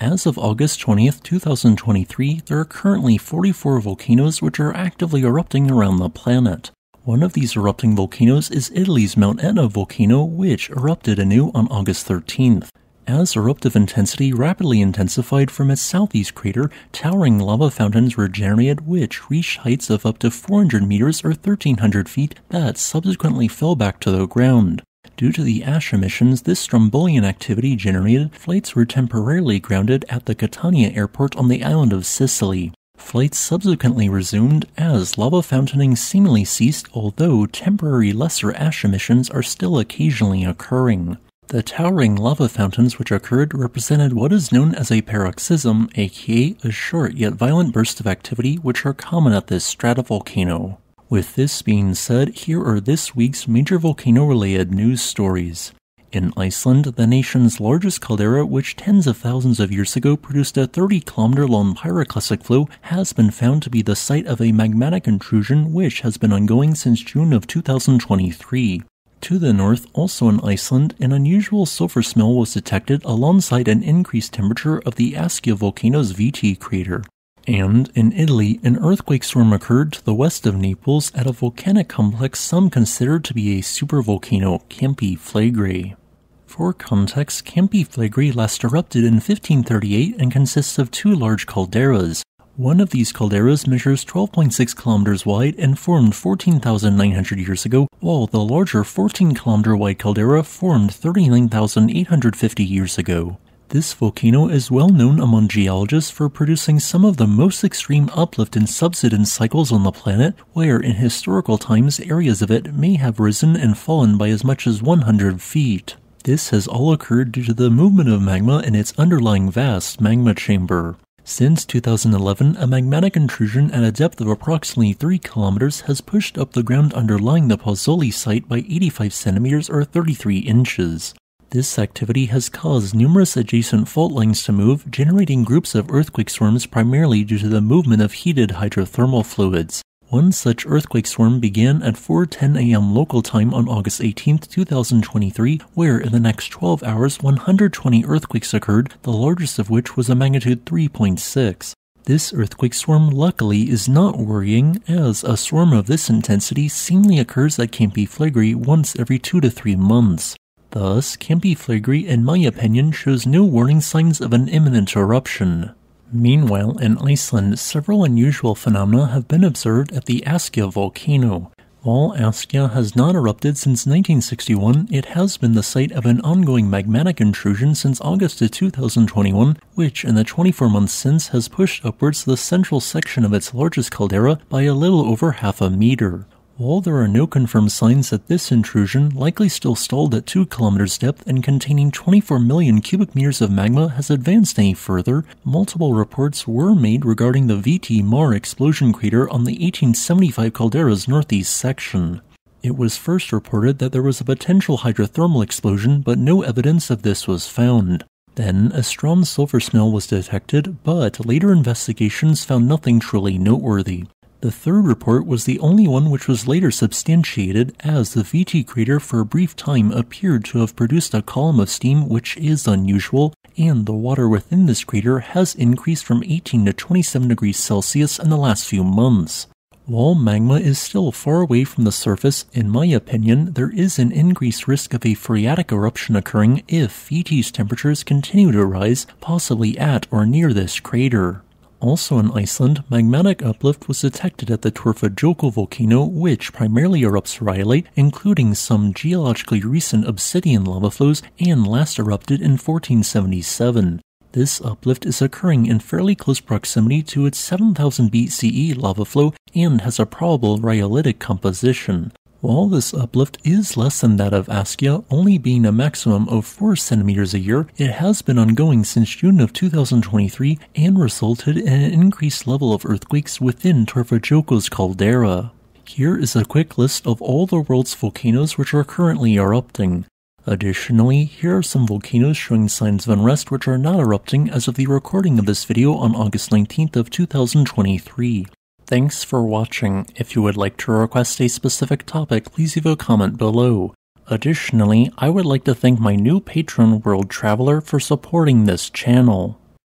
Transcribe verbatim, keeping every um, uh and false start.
As of August twentieth, two thousand twenty-three, there are currently forty-four volcanoes which are actively erupting around the planet. One of these erupting volcanoes is Italy's Mount Etna volcano, which erupted anew on August thirteenth. As eruptive intensity rapidly intensified from its southeast crater, towering lava fountains were generated which reached heights of up to four hundred meters or thirteen hundred feet that subsequently fell back to the ground. Due to the ash emissions this Strombolian activity generated, flights were temporarily grounded at the Catania airport on the island of Sicily. Flights subsequently resumed as lava fountaining seemingly ceased, although temporary lesser ash emissions are still occasionally occurring. The towering lava fountains which occurred represented what is known as a paroxysm, aka a short yet violent burst of activity which are common at this stratovolcano. With this being said, here are this week's major volcano-related news stories. In Iceland, the nation's largest caldera, which tens of thousands of years ago produced a thirty kilometer long pyroclastic flow, has been found to be the site of a magmatic intrusion which has been ongoing since June of two thousand twenty-three. To the north, also in Iceland, an unusual sulfur smell was detected alongside an increased temperature of the Askja volcano's Viti Crater. And, in Italy, an earthquake storm occurred to the west of Naples at a volcanic complex some consider to be a supervolcano, Campi Flegrei. For context, Campi Flegrei last erupted in fifteen thirty-eight and consists of two large calderas. One of these calderas measures twelve point six kilometers wide and formed fourteen thousand nine hundred years ago, while the larger fourteen kilometer wide caldera formed thirty-nine thousand eight hundred fifty years ago. This volcano is well known among geologists for producing some of the most extreme uplift and subsidence cycles on the planet, where in historical times areas of it may have risen and fallen by as much as one hundred feet. This has all occurred due to the movement of magma in its underlying vast magma chamber. Since two thousand eleven, a magmatic intrusion at a depth of approximately three kilometers has pushed up the ground underlying the Pozzuoli site by eighty-five centimeters or thirty-three inches. This activity has caused numerous adjacent fault lines to move, generating groups of earthquake storms primarily due to the movement of heated hydrothermal fluids. One such earthquake storm began at four ten a m local time on August eighteenth, two thousand twenty-three, where in the next twelve hours one hundred twenty earthquakes occurred, the largest of which was a magnitude three point six. This earthquake storm luckily is not worrying, as a storm of this intensity seemingly occurs at Campi Flegrei once every two to three months. Thus, Campi Flegrei, in my opinion, shows no warning signs of an imminent eruption. Meanwhile, in Iceland, several unusual phenomena have been observed at the Askja volcano. While Askja has not erupted since nineteen sixty-one, it has been the site of an ongoing magmatic intrusion since August of two thousand twenty-one, which in the twenty-four months since has pushed upwards the central section of its largest caldera by a little over half a meter. While there are no confirmed signs that this intrusion, likely still stalled at two kilometers depth and containing twenty-four million cubic meters of magma, has advanced any further, multiple reports were made regarding the V T Mar explosion crater on the eighteen seventy-five caldera's northeast section. It was first reported that there was a potential hydrothermal explosion, but no evidence of this was found. Then, a strong sulfur smell was detected, but later investigations found nothing truly noteworthy. The third report was the only one which was later substantiated, as the Viti crater for a brief time appeared to have produced a column of steam, which is unusual, and the water within this crater has increased from eighteen to twenty-seven degrees Celsius in the last few months. While magma is still far away from the surface, in my opinion, there is an increased risk of a phreatic eruption occurring if Viti's temperatures continue to rise, possibly at or near this crater. Also in Iceland, magmatic uplift was detected at the Torfajökull volcano, which primarily erupts rhyolite, including some geologically recent obsidian lava flows, and last erupted in fourteen seventy-seven. This uplift is occurring in fairly close proximity to its seven thousand B C E lava flow and has a probable rhyolitic composition. While this uplift is less than that of Askja, only being a maximum of four centimeters a year, it has been ongoing since June of two thousand twenty-three and resulted in an increased level of earthquakes within Torfajökull's caldera. Here is a quick list of all the world's volcanoes which are currently erupting. Additionally, here are some volcanoes showing signs of unrest which are not erupting as of the recording of this video on August nineteenth of two thousand twenty-three. Thanks for watching. If you would like to request a specific topic, please leave a comment below. Additionally, I would like to thank my new patron World Traveler for supporting this channel.